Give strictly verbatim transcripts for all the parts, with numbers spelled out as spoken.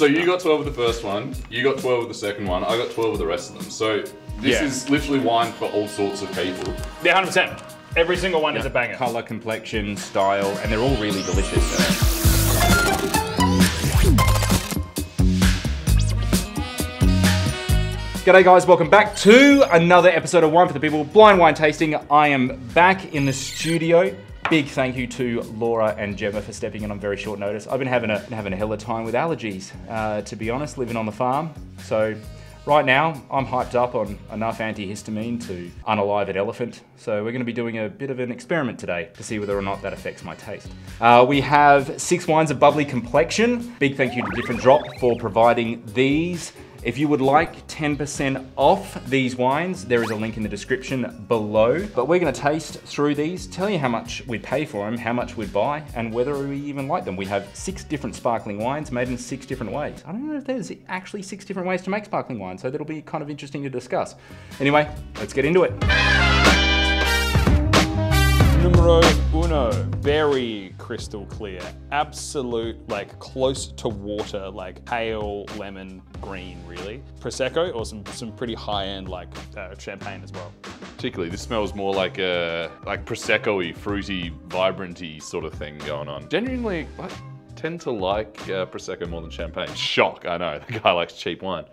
So you got twelve of the first one, you got twelve of the second one, I got twelve of the rest of them. So this yeah. is literally wine for all sorts of people. Yeah, one hundred percent. Every single one yeah. is a banger. Color, complexion, style, and they're all really delicious. G'day guys, welcome back to another episode of Wine For The People, Blind Wine Tasting. I am back in the studio. Big thank you to Laura and Gemma for stepping in on very short notice. I've been having a having a hell of a time with allergies, uh, to be honest, living on the farm. So right now I'm hyped up on enough antihistamine to unalive an elephant. So we're going to be doing a bit of an experiment today to see whether or not that affects my taste. Uh, we have six wines of bubbly complexion. Big thank you to Different Drop for providing these. If you would like ten percent off these wines, there is a link in the description below. But we're gonna taste through these, tell you how much we pay for them, how much we buy, and whether we even like them. We have six different sparkling wines made in six different ways. I don't know if there's actually six different ways to make sparkling wine, so that'll be kind of interesting to discuss. Anyway, let's get into it. Numero uno, very crystal clear. Absolute, like close to water, like pale lemon green, really. Prosecco or some, some pretty high-end like uh, champagne as well. Particularly, this smells more like a, like Prosecco-y, fruity, vibrant-y sort of thing going on. Genuinely, I tend to like uh, Prosecco more than champagne. Shock, I know, the guy likes cheap wine.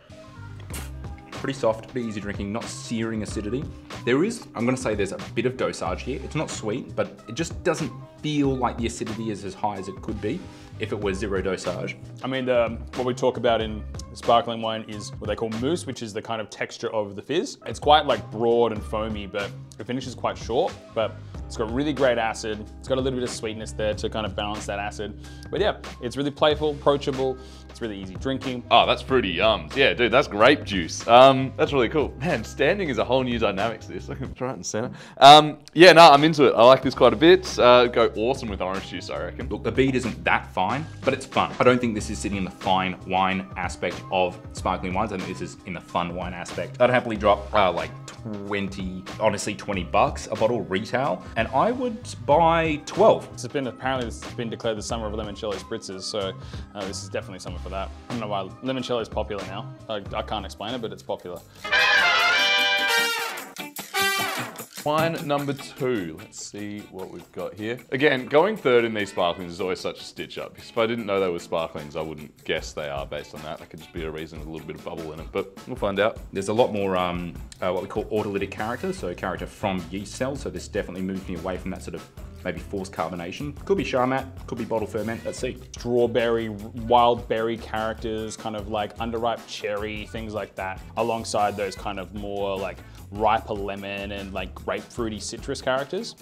Pretty soft, pretty easy drinking, not searing acidity. There is, I'm gonna say there's a bit of dosage here. It's not sweet, but it just doesn't feel like the acidity is as high as it could be if it was zero dosage. I mean, the, what we talk about in sparkling wine is what they call mousse, which is the kind of texture of the fizz. It's quite like broad and foamy, but the finish is quite short, but it's got really great acid. It's got a little bit of sweetness there to kind of balance that acid. But yeah, it's really playful, approachable. It's really easy drinking. Oh, that's fruity yums. Yeah, dude, that's grape juice. Um, that's really cool. Man, standing is a whole new dynamic to this. Look at right and center. Um, yeah, no, I'm into it. I like this quite a bit. Uh, go awesome with orange juice, I reckon. Look, the bead isn't that fine, but it's fun. I don't think this is sitting in the fine wine aspect of sparkling wines. I think this is in the fun wine aspect. I'd happily drop uh, like twenty, honestly twenty bucks a bottle retail. And I would buy twelve. It's been, apparently this has been declared the summer of limoncello spritzers, so uh, this is definitely summer for that. I don't know why limoncello is popular now. I, I can't explain it, but it's popular. Wine number two, let's see what we've got here. Again, going third in these sparklings is always such a stitch up. If I didn't know they were sparklings, I wouldn't guess they are based on that. That could just be a reason with a little bit of bubble in it, but we'll find out. There's a lot more um, uh, what we call autolytic character, so character from yeast cells, so this definitely moves me away from that sort of maybe forced carbonation. Could be Charmat, could be bottle ferment, let's see. Strawberry, wild berry characters, kind of like underripe cherry, things like that, alongside those kind of more like riper lemon and like grapefruity citrus characters.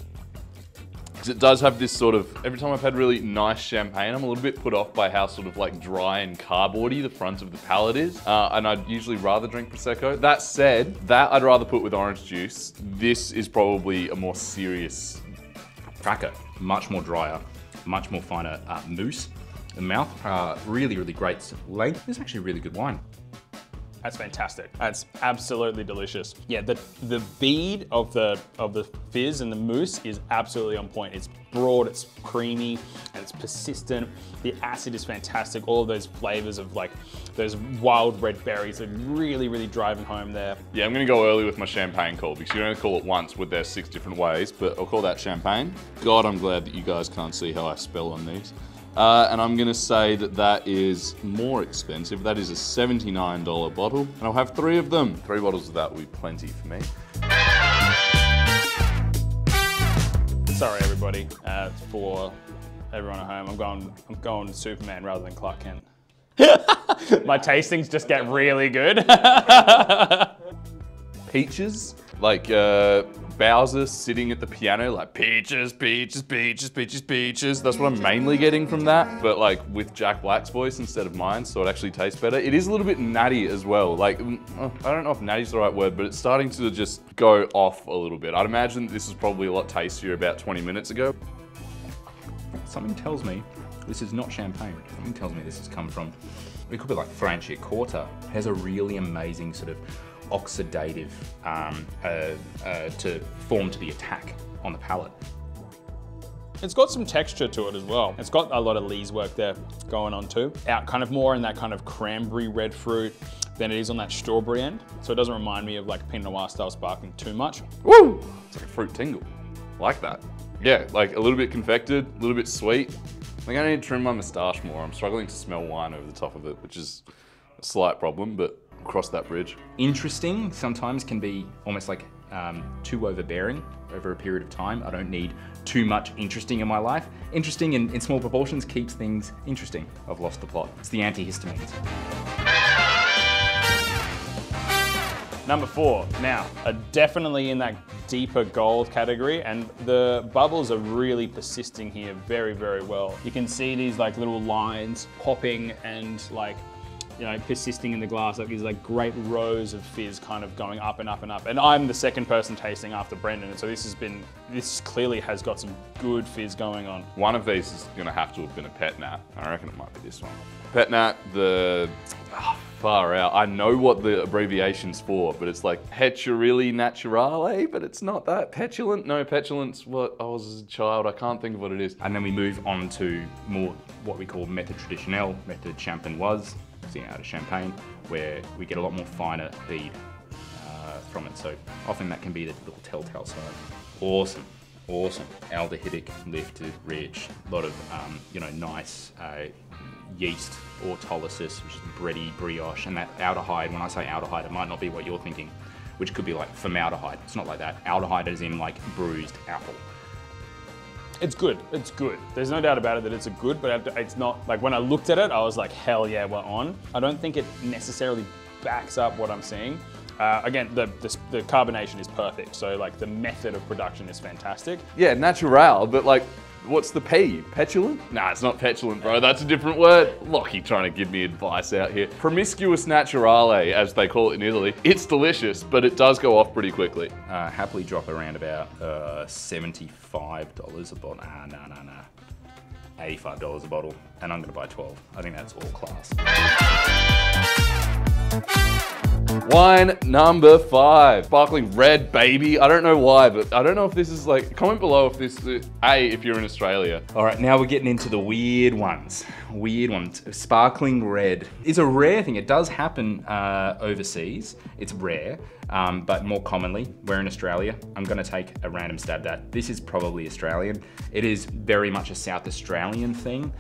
Because it does have this sort of, every time I've had really nice champagne, I'm a little bit put off by how sort of like dry and cardboardy the front of the palate is. Uh, and I'd usually rather drink Prosecco. That said, that I'd rather put with orange juice. This is probably a more serious cracker, much more drier, much more finer uh, mousse in the mouth. Uh, really, really great length. This is actually a really good wine. That's fantastic. That's absolutely delicious. Yeah, the the bead of the of the fizz and the mousse is absolutely on point. It's broad, it's creamy, and it's persistent. The acid is fantastic. All of those flavors of like those wild red berries are really, really driving home there. Yeah, I'm gonna go early with my champagne call because you don't call it once with their six different ways, but I'll call that champagne. God, I'm glad that you guys can't see how I spell on these. Uh, and I'm gonna say that that is more expensive. That is a seventy-nine dollar bottle, and I'll have three of them. Three bottles of that will be plenty for me. Sorry, everybody, uh, for everyone at home. I'm going, I'm going Superman rather than Clark Kent. My tastings just get really good. Peaches, like uh, Bowser sitting at the piano, like peaches, peaches, peaches, peaches, peaches. That's what I'm mainly getting from that, but like with Jack Black's voice instead of mine, so it actually tastes better. It is a little bit natty as well. Like, I don't know if natty's the right word, but it's starting to just go off a little bit. I'd imagine this is probably a lot tastier about twenty minutes ago. Something tells me this is not champagne. Something tells me this has come from, it could be like Franciacorta. It has a really amazing sort of oxidative um, uh, uh, to form to the attack on the palate. It's got some texture to it as well. It's got a lot of lees work there going on too. Out kind of more in that kind of cranberry red fruit than it is on that strawberry end. So it doesn't remind me of like Pinot Noir style sparkling too much. Woo! It's like a fruit tingle. I like that. Yeah, like a little bit confected, a little bit sweet. I think I need to trim my moustache more. I'm struggling to smell wine over the top of it, which is a slight problem, but I'll cross that bridge. Interesting sometimes can be almost like um, too overbearing over a period of time. I don't need too much interesting in my life. Interesting in, in small proportions keeps things interesting. I've lost the plot. It's the antihistamines. Number four, now, are definitely in that deeper gold category, and the bubbles are really persisting here very, very well. You can see these like little lines popping and like, you know, persisting in the glass, like these like great rows of fizz kind of going up and up and up. And I'm the second person tasting after Brendan, so this has been, this clearly has got some good fizz going on. One of these is gonna have to have been a Petnat. I reckon it might be this one. Petnat, the, oh, far out. I know what the abbreviation's for, but it's like Petnat Naturale, but it's not that. Petulant? No, petulant's what I was as a child. I can't think of what it is. And then we move on to more what we call method traditionnel, method champenoise, out of Champagne, where we get a lot more finer feed uh, from it. So often that can be the little telltale sign. Awesome, awesome. Aldehydic, lifted, rich, a lot of, um, you know, nice uh, yeast autolysis, which is bready, brioche, and that aldehyde. When I say aldehyde, it might not be what you're thinking, which could be like formaldehyde. It's not like that. Aldehyde is in like bruised apple. It's good, it's good. There's no doubt about it that it's a good, but it's not, like when I looked at it, I was like, hell yeah, we're on. I don't think it necessarily backs up what I'm seeing. Uh, again, the, the, the carbonation is perfect. So like the method of production is fantastic. Yeah, natural, but like, what's the P? Petulant? Nah, it's not petulant, bro. That's a different word. Lockie trying to give me advice out here. Promiscuous naturale, as they call it in Italy. It's delicious, but it does go off pretty quickly. Uh, happily drop around about uh, seventy-five dollars a bottle. Nah, nah, nah, nah. eighty-five dollars a bottle, and I'm gonna buy twelve. I think that's all class. Wine number five, sparkling red, baby. I don't know why, but I don't know if this is like, comment below if this, uh, A, if you're in Australia. All right, now we're getting into the weird ones. Weird ones. Sparkling red is a rare thing. It does happen uh, overseas. It's rare, um, but more commonly, we're in Australia. I'm gonna take a random stab at that. This is probably Australian. It is very much a South Australian thing.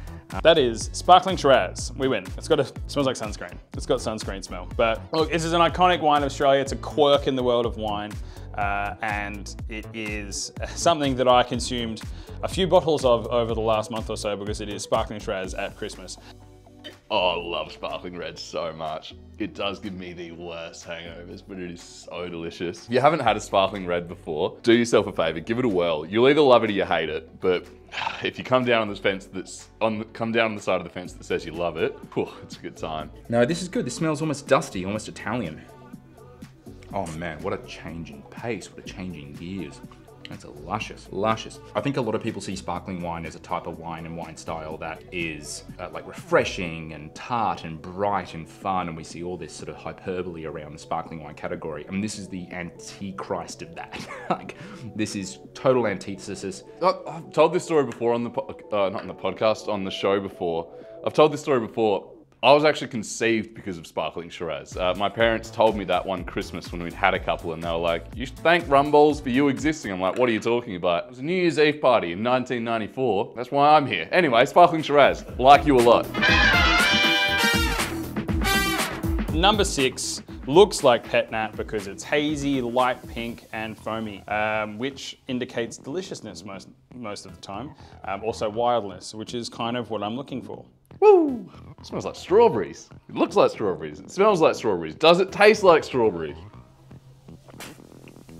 That is Sparkling Shiraz. We win. It's got a, it smells like sunscreen. It's got sunscreen smell. But look, this is an iconic wine of Australia. It's a quirk in the world of wine. Uh, and it is something that I consumed a few bottles of over the last month or so because it is Sparkling Shiraz at Christmas. Oh, I love sparkling red so much. It does give me the worst hangovers, but it is so delicious. If you haven't had a sparkling red before, do yourself a favor, give it a whirl. You'll either love it or you hate it, but if you come down on this fence that's on the, come down on the side of the fence that says you love it, whew, it's a good time. No, this is good. This smells almost dusty, almost Italian. Oh man, what a change in pace, what a change in gears. That's a luscious, luscious. I think a lot of people see sparkling wine as a type of wine and wine style that is uh, like refreshing and tart and bright and fun, and we see all this sort of hyperbole around the sparkling wine category. I mean, this is the antichrist of that. Like, this is total antithesis. I've told this story before on the, po uh, not on the podcast, on the show before. I've told this story before. I was actually conceived because of sparkling Shiraz. Uh, my parents told me that one Christmas when we'd had a couple, and they were like, you should thank Rumbles for you existing. I'm like, what are you talking about? It was a New Year's Eve party in nineteen ninety-four. That's why I'm here. Anyway, sparkling Shiraz, like you a lot. Number six looks like Petnat because it's hazy, light pink, and foamy, um, which indicates deliciousness most, most of the time. Um, also wildness, which is kind of what I'm looking for. Woo! It smells like strawberries. It looks like strawberries. It smells like strawberries. Does it taste like strawberries?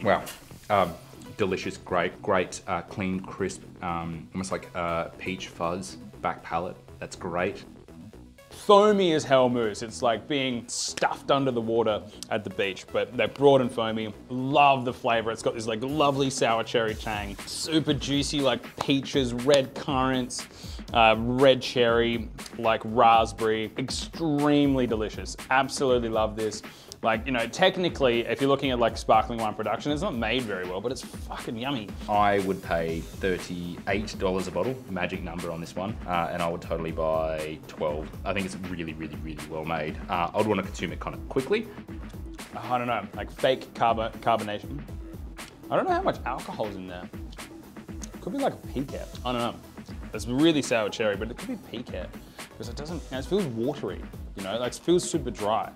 Wow. Um, delicious, great, great, uh, clean, crisp, um, almost like uh, peach fuzz back palate. That's great. Foamy as hell moose. It's like being stuffed under the water at the beach, but they're broad and foamy. Love the flavor. It's got this like lovely sour cherry tang, super juicy like peaches, red currants. uh, red cherry, like raspberry, extremely delicious. Absolutely love this. Like, you know, technically, if you're looking at like sparkling wine production, it's not made very well, but it's fucking yummy. I would pay thirty-eight dollars a bottle, magic number on this one, uh, and I would totally buy twelve. I think it's really, really, really well made. Uh, I'd want to consume it kind of quickly. I don't know, like fake carbon carbonation. I don't know how much alcohol's in there. Could be like a peacock. I don't know. It's really sour cherry, but it could be peacock because it doesn't. You know, it feels watery. You know, like it feels super dry.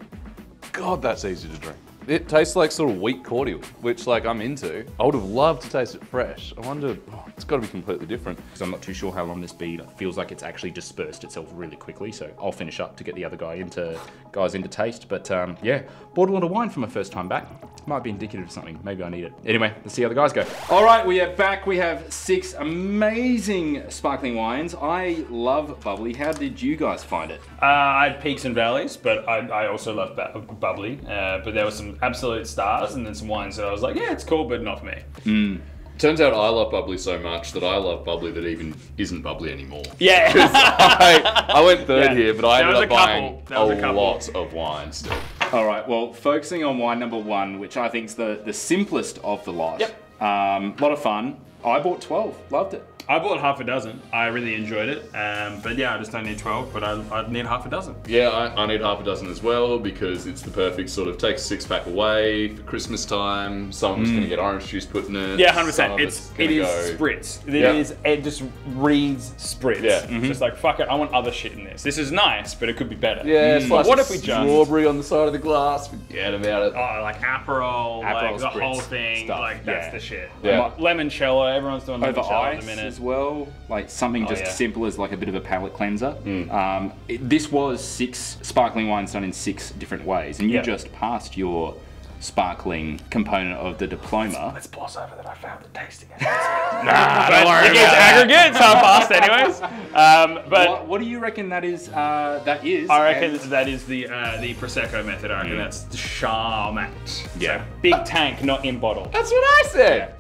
God, that's easy to drink. It tastes like sort of wheat cordial, which like I'm into. I would have loved to taste it fresh. I wonder, oh, it's got to be completely different. Because I'm not too sure how long this bead feels like it's actually dispersed itself really quickly. So I'll finish up to get the other guy into guys into taste. But um, yeah, bought a lot of wine for my first time back. Might be indicative of something. Maybe I need it. Anyway, let's see how the guys go. All right, we are back. We have six amazing sparkling wines. I love bubbly. How did you guys find it? Uh, I had peaks and valleys, but I, I also love bubbly. Uh, but there were some absolute stars and then some wines that I was like, yeah, it's cool, but not for me. Mm. Turns out I love bubbly so much that I love bubbly that even isn't bubbly anymore. Yeah. I, I went third yeah. here, but I there ended up buying a, a, a lot of wine still. All right, well, focusing on wine number one, which I think is the, the simplest of the lot. Yep. Um, lot of fun. I bought twelve, loved it. I bought half a dozen. I really enjoyed it. Um, but yeah, I just don't need twelve, but I, I need half a dozen. Yeah, I, I need half a dozen as well because it's the perfect sort of take a six pack away for Christmas time. Someone's mm. gonna get orange juice put in it. Yeah, one hundred percent. It's, it is go. spritz. It yeah. is, it just reads spritz. Yeah. Mm-hmm. It's just like, fuck it, I want other shit in this. This is nice, but it could be better. Yeah, mm. But what if we just- strawberry on the side of the glass, forget about it. Oh, like Aperol, Aperol like the whole thing. Stuff. Like that's yeah. the shit. Yeah. Lemoncello, everyone's doing limoncello at the minute. Well, like something just oh, yeah. simple as like a bit of a palate cleanser. Mm. Um, it, this was six sparkling wines done in six different ways, and you yep. just passed your sparkling component of the diploma. Let's gloss over that I found the tasting. nah, don't worry it gets aggregates how fast, anyways. Um, but what, what do you reckon that is? Uh, that is. I reckon and... that is the uh, the Prosecco method. I reckon yeah. that's the Charmat. Yeah, so big tank, not in bottle. That's what I said. Yeah.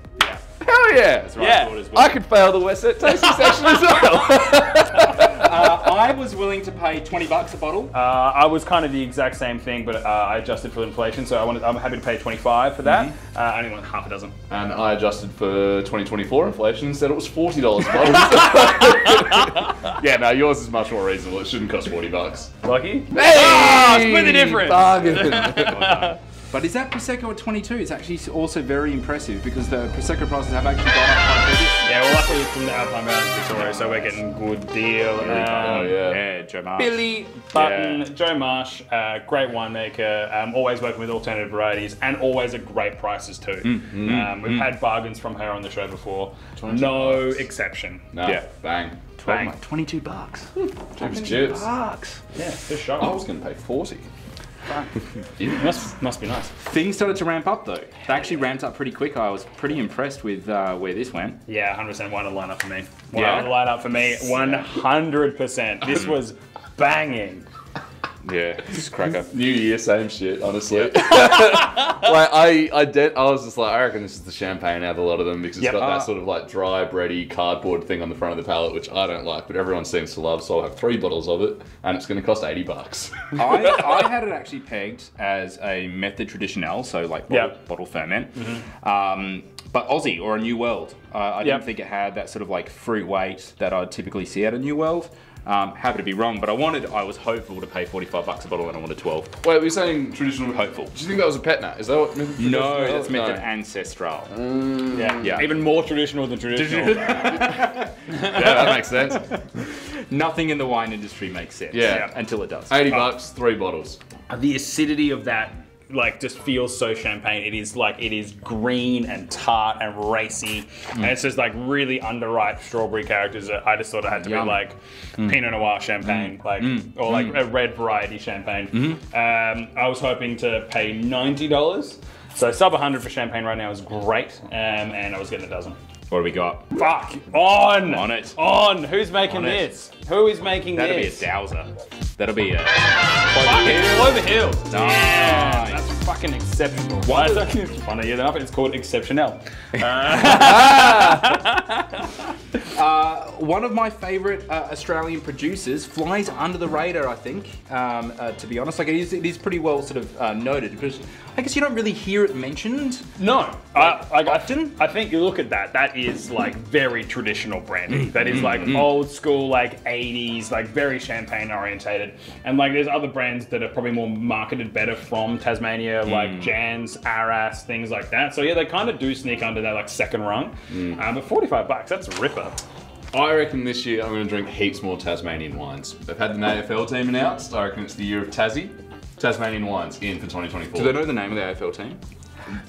Hell yeah! That's right, yeah. I, well. I could fail the West Set tasting session as well. uh, I was willing to pay twenty bucks a bottle. Uh, I was kind of the exact same thing, but uh, I adjusted for inflation, so I wanted, I'm happy to pay twenty-five for that. Mm-hmm. uh, I only want half a dozen. And I adjusted for twenty twenty-four inflation and said it was forty dollars a bottle. Yeah, no, yours is much more reasonable. It shouldn't cost forty bucks. Lucky? Hey! Oh, split the difference! Bargain! But is that Prosecco at twenty-two? It's actually also very impressive because the Prosecco prices have actually gone up quite a bit. Yeah, well, luckily from the Alpine Mountains Victoria, so we're getting good deal. Um, oh, yeah. yeah, Joe Marsh. Billy Button, yeah. Joe Marsh, uh, great winemaker, um, always working with alternative varieties and always at great prices too. Mm-hmm. um, we've mm-hmm. had bargains from her on the show before. No bucks. exception. No, yeah. bang. bang. twenty-two bucks. twenty-two bucks. Yeah, just show. I was going to pay forty. It must, must be nice. Things started to ramp up though. They actually ramped up pretty quick. I was pretty impressed with uh, where this went. Yeah, one hundred percent wine to line up for me. Wine yeah. to line up for me, one hundred percent. This was banging. Yeah, just cracker. New year, same shit, honestly. Yep. Like, I I, did, I was just like, I reckon this is the champagne out of a lot of them because it's yep. got uh, that sort of like dry, bready, cardboard thing on the front of the palate, which I don't like, but everyone seems to love, so I'll have three bottles of it, and it's going to cost eighty bucks. I, I had it actually pegged as a method traditionnel, so like bottle, yep. bottle ferment. Mm-hmm. um, But Aussie or a New World. Uh, I yep. didn't think it had that sort of like fruit weight that I'd typically see at a New World. Um, happy to be wrong, but I wanted, I was hopeful to pay forty-five bucks a bottle and I wanted twelve. Wait, were you saying traditional hopeful? Do you think that was a Petnat? Is that what method traditional? No, that's method no. ancestral. Um, yeah. yeah, even more traditional than traditional. Yeah, that makes sense. Nothing in the wine industry makes sense. Yeah. yeah. Until it does. eighty bucks, three bottles. The acidity of that like just feels so champagne. It is like, it is green and tart and racy. Mm. And it's just like really underripe strawberry characters that I just thought it had to Yum. be like mm. Pinot Noir champagne, mm. like, mm. or like mm. a red variety champagne. Mm-hmm. um, I was hoping to pay ninety dollars. So sub one hundred for champagne right now is great. Um, and I was getting a dozen. What do we got? Fuck, on! On it. On, who's making on this? It. Who is making That'll this? That'll be a dowser. That'll be a... Fuck it, Clover Hills. Nice. Yeah, that's fucking fucking exceptional. Why is that? Find out yet enough. It's called Exceptionnelle. Uh, uh, one of my favourite uh, Australian producers flies under the radar, I think. Um, uh, to be honest, like it is, it is pretty well sort of uh, noted. Because I guess you don't really hear it mentioned. No, like, I, I, often. I think you look at that. That is like very traditional branding. That is like old school, like eighties, like very champagne orientated. And like there's other brands that are probably more marketed better from Tasmania, like mm. Jan's, Arras, things like that. So yeah, they kind of do sneak under that like second rung. Mm. Um, but forty-five bucks, that's a ripper. I reckon this year I'm going to drink heaps more Tasmanian wines. They've had the A F L team announced. I reckon it's the year of Tassie. Tasmanian wines in for twenty twenty-four. Do they know the name of the A F L team?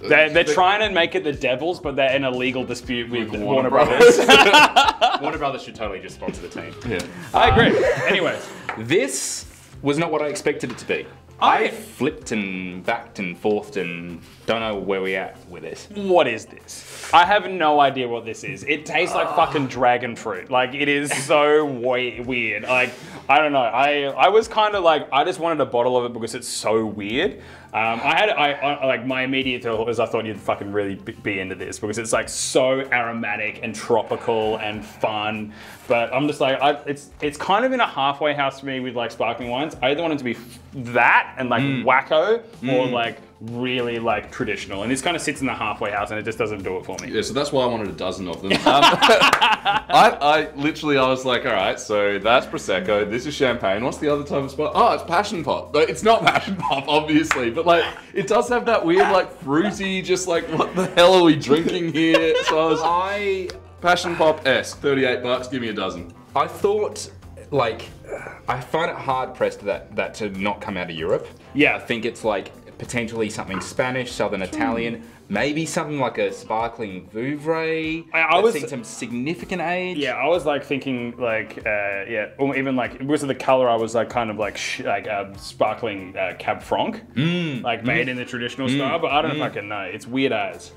They're, they're trying to make it the Devils, but they're in a legal dispute with, with Warner, Warner Brothers. Brothers. Warner Brothers should totally just sponsor the team. Yeah, I agree. Um, Anyways, this was not what I expected it to be. I, I flipped and backed and forth and don't know where we at with this. What is this? I have no idea what this is. It tastes uh. like fucking dragon fruit. Like it is so weird. Like I don't know. I I was kind of like I just wanted a bottle of it because it's so weird. Um, I had I, I like my immediate thought was I thought you'd fucking really be into this because it's like so aromatic and tropical and fun. But I'm just like I, it's it's kind of in a halfway house for me with like sparkling wines. I either want it to be that and like mm. wacko mm. or like really like traditional, and this kind of sits in the halfway house, and it just doesn't do it for me. Yeah, so that's why I wanted a dozen of them. Um, I, I literally, I was like, all right, so that's Prosecco, this is champagne, what's the other type of spot? Oh, it's Passion Pop. Like, it's not Passion Pop, obviously, but like, it does have that weird, like, fruity, just like, what the hell are we drinking here? So I was, I, Passion Pop-esque, thirty-eight bucks, give me a dozen. I thought, like, I find it hard-pressed that, that to not come out of Europe. Yeah. I think it's like, potentially something Spanish, Southern Italian, maybe something like a sparkling Vouvray. I, I was seeing some significant age. Yeah, I was like thinking like uh, yeah, or even like because of the color, I was like kind of like sh like uh, sparkling uh, Cab Franc, mm. like made mm. in the traditional mm. style. But I don't mm. fucking know. It's weird as.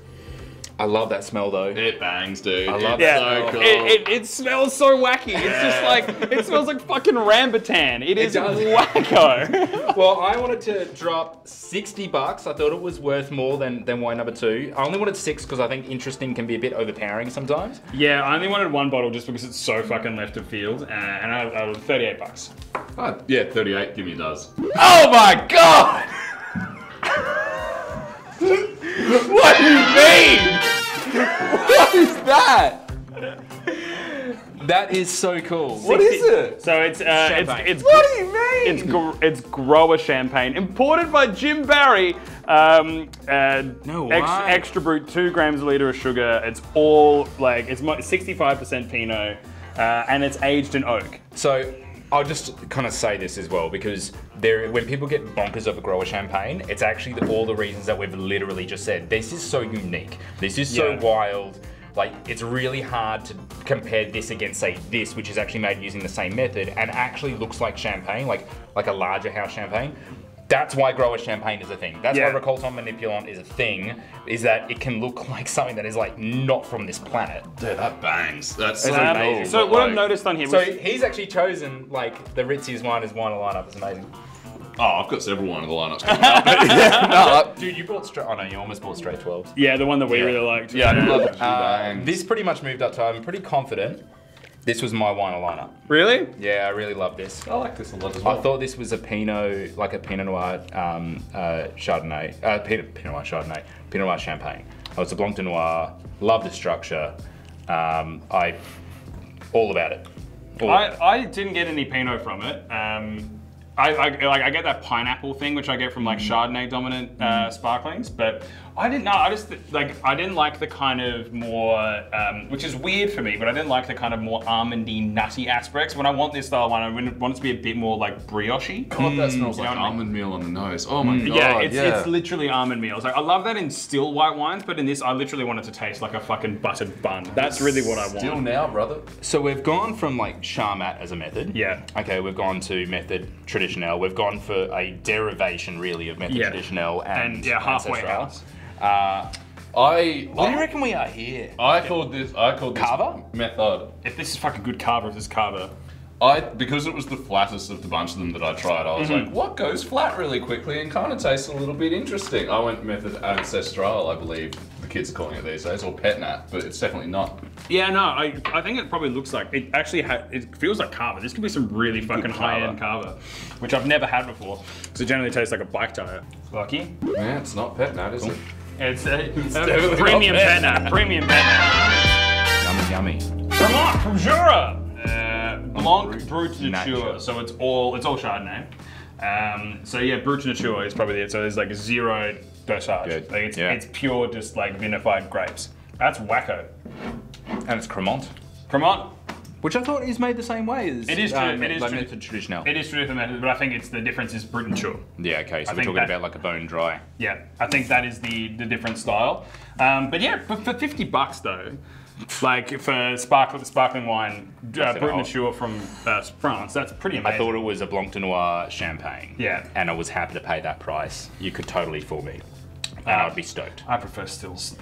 I love that smell though. It bangs, dude. I love it's that. So cool. it, it, it smells so wacky. It's yeah. just like, it smells like fucking Rambutan. It, it is does. Wacko. Well, I wanted to drop sixty bucks. I thought it was worth more than, than wine number two. I only wanted six because I think interesting can be a bit overpowering sometimes. Yeah, I only wanted one bottle just because it's so fucking left of field. Uh, and I, I was thirty-eight bucks. Oh, yeah, thirty-eight, give me a does. Oh my God! What do you mean? What is that? That is so cool. What is it? So it's uh, champagne. It's, it's what do you mean? It's gr it's grower champagne imported by Jim Barry. Um, uh, no ex why? Extra brut, two grams a liter of sugar. It's all like it's sixty-five percent Pinot, uh, and it's aged in oak. So I'll just kind of say this as well because there, when people get bonkers over grower champagne, it's actually the, all the reasons that we've literally just said. This is so unique. This is so yeah. wild. Like, it's really hard to compare this against, say, this, which is actually made using the same method and actually looks like champagne, like like a larger house champagne. That's why grower champagne is a thing. That's yeah. why récoltant manipulant is a thing, is that it can look like something that is like not from this planet. Dude, that bangs. That's um, amazing. So what like, I've noticed on here... So was... he's actually chosen, like, the Ritzy's wine is wine lineup. It's amazing. Oh, I've got several wine of the lineups coming up. yeah, no, dude, you bought straight, oh no, you almost bought straight twelves. Yeah, the one that we yeah. really liked. Yeah, I didn't love it. This pretty much moved up to, I'm pretty confident, this was my wine of the lineup. Really? Yeah, I really love this. I like this a lot as well. I thought this was a Pinot, like a Pinot Noir um, uh, Chardonnay, uh, Pinot, Pinot Noir Chardonnay, Pinot Noir Champagne. Oh, it's a Blanc de Noir, love the structure. Um, I, all about it. All I, about it. I didn't get any Pinot from it. Um, I, I, like, I get that pineapple thing, which I get from like Chardonnay dominant uh, sparklings, but I didn't know. I just like I didn't like the kind of more, um, which is weird for me, but I didn't like the kind of more almondy, nutty aspects. When I want this style wine, I want it to be a bit more like brioche. God, that smells you like almond I mean? meal on the nose. Oh my mm. God. Yeah, it's, yeah. it's literally almond meal. Like, I love that in still white wines, but in this, I literally want it to taste like a fucking buttered bun. That's really what I want. Still now, brother. So we've gone from like Charmat as a method. Yeah. Okay, we've gone to method traditional. We've gone for a derivation, really, of method yeah. traditionnel and, and yeah, halfway house. Uh, I. What I, do you reckon we are here? I okay. called this. I called this. Carver? Method. If this is fucking good Carver, if this is Carver. I because it was the flattest of the bunch of them that I tried, I was mm-hmm. like, what goes flat really quickly and kind of tastes a little bit interesting? I went Methode Ancestrale, I believe the kids are calling it these days, or Petnat, but it's definitely not. Yeah, no, I, I think it probably looks like, it actually ha it feels like Carver. This could be some really fucking high-end Carver, which I've never had before, because it generally tastes like a bike tire. Lucky. Yeah, it's not Petnat, is cool. it? It's a it's it's premium Petnat, premium Petnat. Yummy, yummy. Cremant from Jura. Uh, Blanc Brut Nature, so it's all it's all Chardonnay. Um, so yeah, Brut Nature is probably it. So there's like zero dosage. Good. Like it's, yeah. it's pure, just like vinified grapes. That's wacko. And it's Cremant. Cremant, which I thought is made the same way as it is. True, um, it is like true. Method traditionnel. It is traditionnel, but I think it's the difference is Brut Nature. Yeah. Okay. So I we're talking that, about like a bone dry. Yeah, I think that is the the different style. Um, but yeah, for, for fifty bucks though. Like for sparkling, sparkling wine, uh, Brut Nature from uh, France, that's pretty amazing. I thought it was a Blanc de Noir champagne. Yeah. And I was happy to pay that price. You could totally fool me. And uh, I'd be stoked. I prefer stills.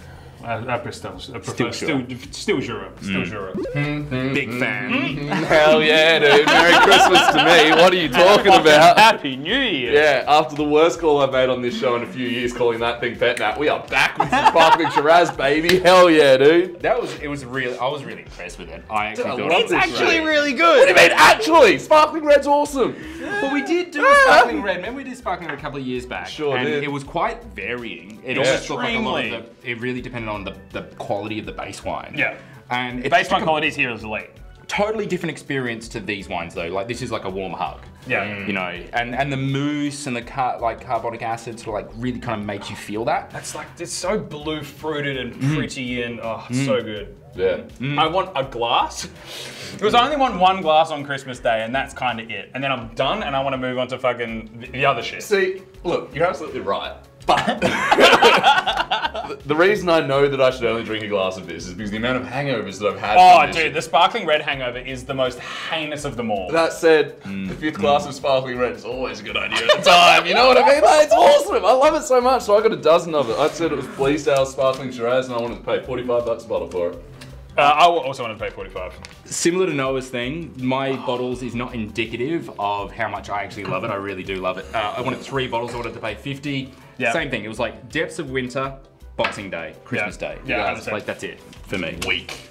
I, I prefer stills. I prefer still Jura. Still Jura. Still Jura. Mm. Big fan. Mm. Hell yeah, dude. Merry Christmas to me. What are you talking about? Happy New Year. Yeah, after the worst call I made on this show in a few years calling that thing Petnat, we are back with Sparkling Shiraz, baby. Hell yeah, dude. That was, it was really, I was really impressed with it. I actually dude, thought I it was actually red. really good. What do you mean actually? Sparkling red's awesome. Yeah. But we did do ah. a sparkling red. Remember we did sparkling red a couple of years back. Sure And did. It was quite varying. It yeah. almost looked like a lot of the, it really depended on on the, the quality of the base wine. Yeah. And base wine qualities here is elite. Totally different experience to these wines though. Like this is like a warm hug. Yeah. Mm. You know, and, and the mousse and the car, like carbonic acid sort of like really kind of makes you feel that. That's like, it's so blue fruited and pretty mm. and oh, it's mm. so good. Yeah. Mm. I want a glass. Because I only want one glass on Christmas Day and that's kind of it. And then I'm done and I want to move on to fucking the other shit. See, look, you're absolutely right. But the reason I know that I should only drink a glass of this is because the amount of hangovers that I've had. Oh, dude, shit. The sparkling red hangover is the most heinous of them all. That said, mm. the fifth mm. glass of sparkling red is always a good idea at the time. You know what I mean? Like, it's awesome. I love it so much. So I got a dozen of it. I said it was Bleasdale Sparkling Shiraz, and I wanted to pay forty-five bucks a bottle for it. Uh, I also wanted to pay forty-five. Similar to Noah's thing, my bottles is not indicative of how much I actually love it. I really do love it. Uh, I wanted three bottles. I wanted to pay fifty. Yep. Same thing. It was like depths of winter, Boxing Day, Christmas yeah. Day. Yeah, guys, like that's it for me. Week.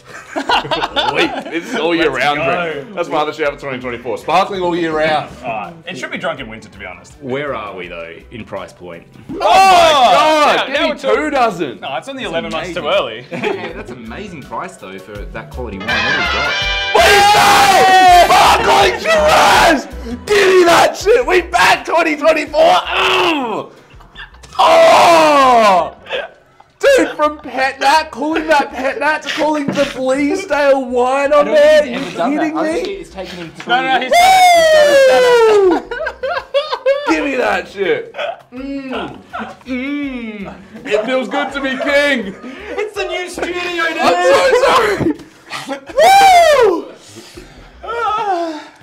Week. It's all year Let's round go. drink. That's my other shout for twenty twenty-four. Sparkling all year round. Uh, it should be drunk in winter, to be honest. Where are we though in price point? Oh, oh my God! Yeah, Give me two dozen. No, it's only that's eleven amazing. months too early. Yeah, that's amazing price though for that quality wine. What have we got? What is that? Sparkling Shiraz! Give me that shit. We back twenty twenty-four. Oh! Oh! Dude, from Petnat, calling that Petnat to calling the Bleasdale wine on there, are you kidding me? It's taken him three no, no, he's done it. Give me that shit. Mmm. Mmm. It feels good to be king. It's the new studio now. I'm so sorry. Woo!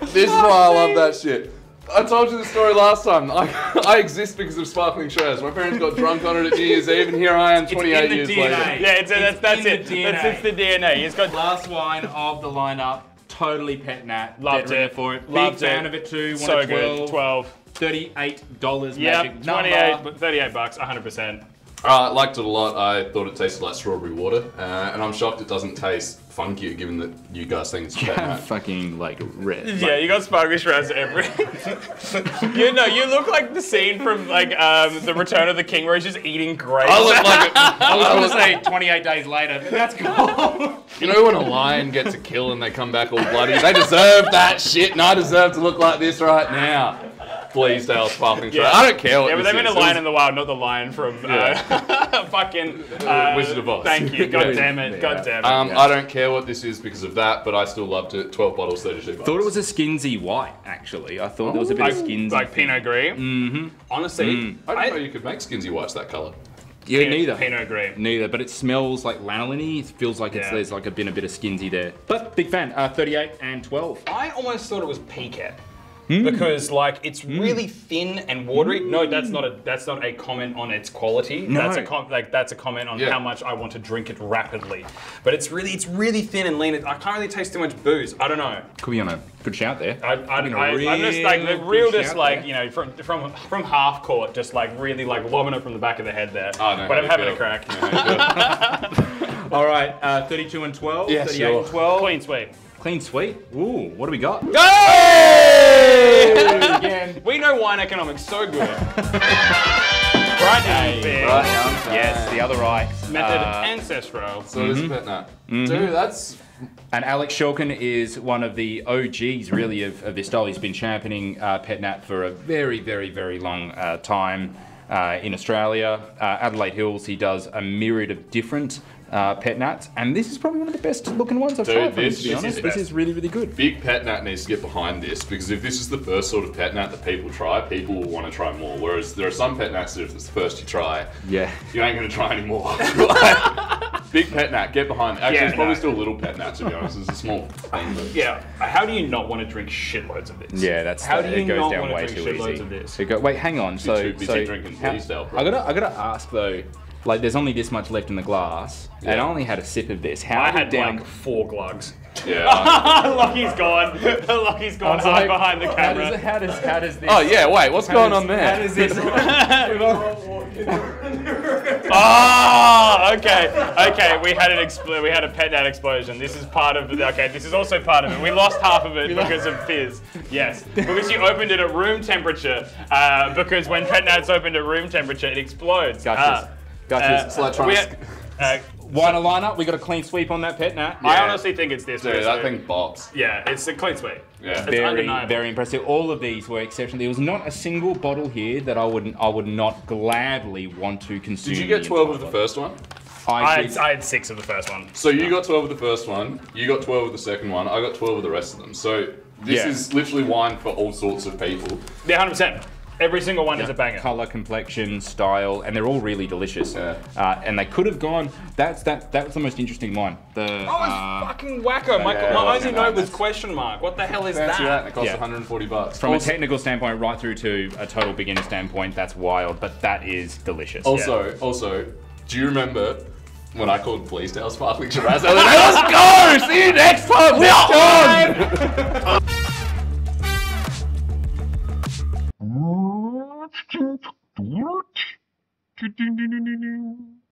This is why I love that shit. I told you the story last time. I, I exist because of sparkling Shiraz. My parents got drunk on it at New Year's Eve, and here I am twenty-eight years later. Yeah, it's, it's that's, that's it. The D N A. That's it's the D N A. It's got last wine of the lineup. Totally Petnat. Loved it for it. Loved Big fan it. of it too. One so good. Twelve. Thirty-eight dollars. Yeah, twenty-eight. But thirty-eight bucks. One hundred percent. I liked it a lot. I thought it tasted like strawberry water, uh, and I'm shocked it doesn't taste funkier given that you guys think it's Petnat. Yeah, fucking like red. Yeah, like, you got sparkling Shiraz every. You know, you look like the scene from like um, the Return of the King where he's just eating grapes. I look like. A, I was gonna say twenty-eight days later. But that's cool. You know when a lion gets a kill and they come back all bloody? They deserve that shit, and I deserve to look like this right now. Bleasdale Sparkling Shiraz. Yeah. I don't care what yeah, but they meant a lion in the wild, not the lion from yeah. uh, fucking uh, Wizard of Oz. Thank you. God damn it. Yeah. God damn it. Um, yeah. I don't care what this is because of that, but I still loved it. Twelve bottles, thirty-two bucks. Thought it was a skinsy white, actually. I thought Ooh. there was a bit like, of skinsy. Like Pinot Gris. Mm-hmm. Honestly, mm. I didn't I, know you could make skinsy whites that colour. Yeah, Pinot, neither. Pinot Gris. Neither, but it smells like lanolin-y. It feels like it's, yeah. there's like a, been a bit of skinsy there. But big fan. Uh, thirty-eight and twelve. I almost thought it was Piquet. mm. because like it's mm. really thin and watery. Mm. No, that's not a that's not a comment on its quality. No. That's a com like that's a comment on yeah. how much I want to drink it rapidly. But it's really it's really thin and lean. I can't really taste too much booze. I don't know. Could be on a good shout there. I I don't know. I'm just like the real just like there. you know from from from half court, just like really like lobbing it from the back of the head there. Oh, no, but I'm having feel. a crack. No, All right, uh, thirty-two and twelve. Yeah, thirty-eight sure. and twelve. Clean sweep. Clean sweep. Ooh, what do we got? Hey! Again. We know wine economics so good. Right hand big. Right hand. Yes, the other eye. Method uh, ancestral. So mm-hmm. is Petnat. Mm-hmm. Dude, that's. And Alex Shulkin is one of the O Gs, really, of, of this style. He's been championing uh, Petnat for a very, very, very long uh, time uh, in Australia. Uh, Adelaide Hills, he does a myriad of different Uh, Petnats, and this is probably one of the best looking ones I've Dude, tried. This, me, to be honest. this is really, really good. Big Petnat needs to get behind this, because if this is the first sort of Petnat that people try, people will want to try more. Whereas there are some Petnats that if it's the first you try, yeah, you ain't going to try anymore. Like, big Petnat, get behind. Actually, yeah, it's probably no. still little Petnat, to be honest. It's a small thing. But... Yeah. How do you not want to drink shitloads of this? Yeah, that's how the, do you it goes not down want way to drink too shitloads easy. Of this? Go, wait, hang on. So, too busy so drinking Bleasdale. I gotta, I gotta ask though. Like, there's only this much left in the glass, yeah. and I only had a sip of this. How I had down... like four glugs. Yeah. Lucky's gone. Lucky's gone. Like, behind the camera. How does, how does how does this? Oh yeah. Wait. What's going does, on there? How does this? Ah. Oh, okay. Okay. We had an expl We had a Petnat explosion. This is part of. The, okay. This is also part of it. We lost half of it because of fizz. Yes. Because you opened it at room temperature. Uh, because when Petnat's opened at room temperature, it explodes. Gotcha. Uh, Gotcha. Uh, so let's try. Wine a lineup. We got a clean sweep on that Petnat. Yeah. I honestly think it's this. Dude, that thing bops. Yeah, it's a clean sweep. Yeah, it's very, undeniable. Very impressive. All of these were exceptional. There was not a single bottle here that I wouldn't, I would not gladly want to consume. Did you get twelve of the first one? I, I, had, I had six of the first one. So you got twelve of the first one. You got twelve of the second one. I got twelve of the rest of them. So this yeah. is literally wine for all sorts of people. Yeah, one hundred percent. Every single one yeah. is a banger. Color, complexion, style, and they're all really delicious. Yeah. Uh, and they could have gone. That's that. That was the most interesting one. The. Oh, it's uh, fucking wacko. My, yeah, my yeah, only yeah, note was question mark. What the hell is that? that? It costs yeah. one hundred forty bucks. From also, a technical standpoint, right through to a total beginner standpoint, that's wild. But that is delicious. Also, yeah. also, do you remember? When I called Bleasdale Sparkling Shiraz, I was like, let's go. See you next time. We're done. What?